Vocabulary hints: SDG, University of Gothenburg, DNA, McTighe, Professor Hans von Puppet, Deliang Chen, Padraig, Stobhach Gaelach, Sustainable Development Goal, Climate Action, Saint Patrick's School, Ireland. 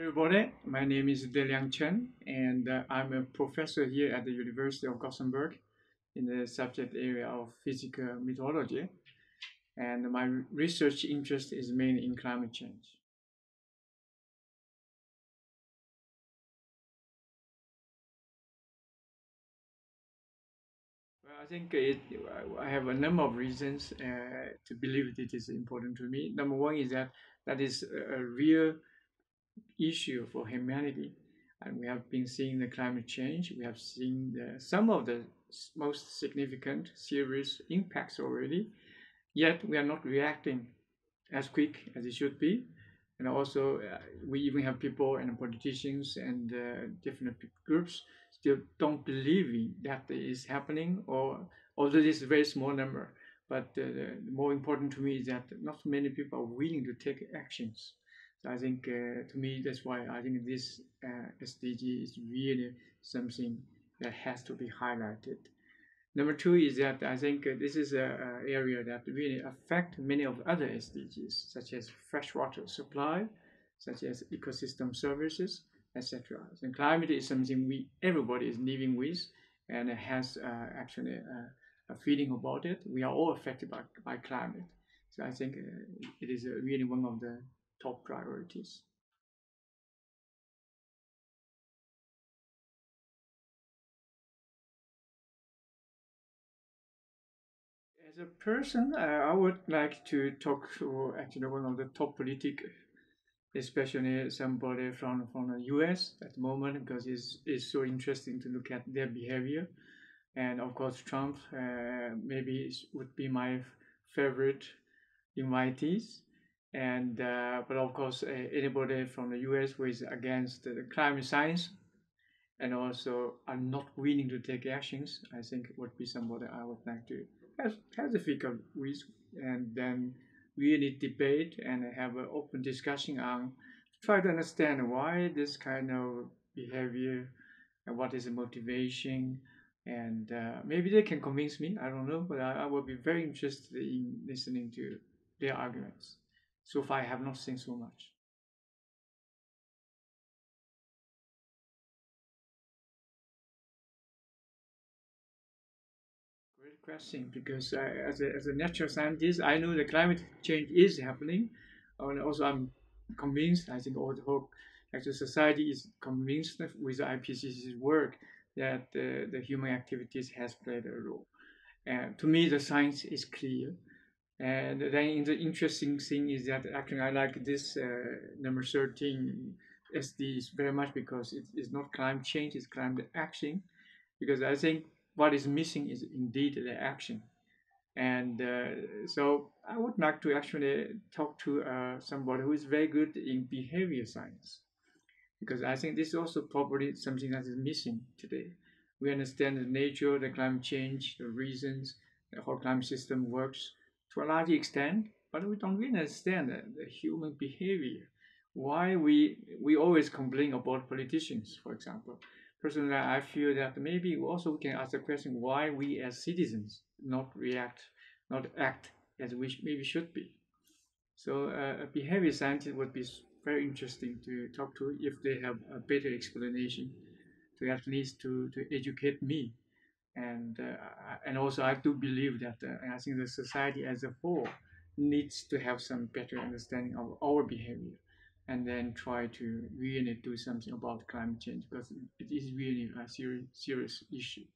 everybody. My name is Deliang Chen, and I'm a professor here at the University of Gothenburg in the subject area of physical meteorology. And my research interest is mainly in climate change. Well, I think I have a number of reasons to believe that it is important to me. Number one is that is a real issue for humanity, and we have been seeing the climate change. We have seen some of the most significant serious impacts already, yet we are not reacting as quick as it should be. And also we even have people and politicians and different groups still don't believe that it is happening, or although this is a very small number. But more important to me is that not many people are willing to take actions. So I think to me, that's why I think this SDG is really something that has to be highlighted. Number two is that I think this is an area that really affects many of the other SDGs, such as freshwater supply, such as ecosystem services, etc. And climate is something everybody is living with, and it has actually a feeling about it. We are all affected by climate. So I think it is really one of the top priorities. As a person, I would like to talk to actually one of the top politicians, especially somebody from the US at the moment, because it's so interesting to look at their behavior. And of course, Trump maybe would be my favorite invitees. And but of course, anybody from the US who is against the climate science and also are not willing to take actions, I think would be somebody I would like to have a figure with, and then really debate and have an open discussion on, try to understand why this kind of behavior and what is the motivation. And maybe they can convince me, I don't know, but I will be very interested in listening to their arguments. So far, I have not seen so much. Great question, because as a natural scientist, I know that climate change is happening. And also, I'm convinced, I think all the whole actual society is convinced with IPCC's work that the human activities has played a role. And to me, the science is clear. And then the interesting thing is that actually I like this number 13 SDGs very much, because it is not climate change, it's climate action. Because I think what is missing is indeed the action. And so I would like to actually talk to somebody who is very good in behavior science, because I think this is also probably something that is missing today. We understand the nature, the climate change, the reasons, how climate system works, to a large extent, but we don't really understand the human behavior. Why we always complain about politicians, for example. Personally, I feel that maybe also we can ask the question why we as citizens not act as we maybe should be. So a behavior scientist would be very interesting to talk to if they have a better explanation, to at least to educate me. And also I do believe that I think the society as a whole needs to have some better understanding of our behavior, and then try to really do something about climate change, because it is really a serious issue.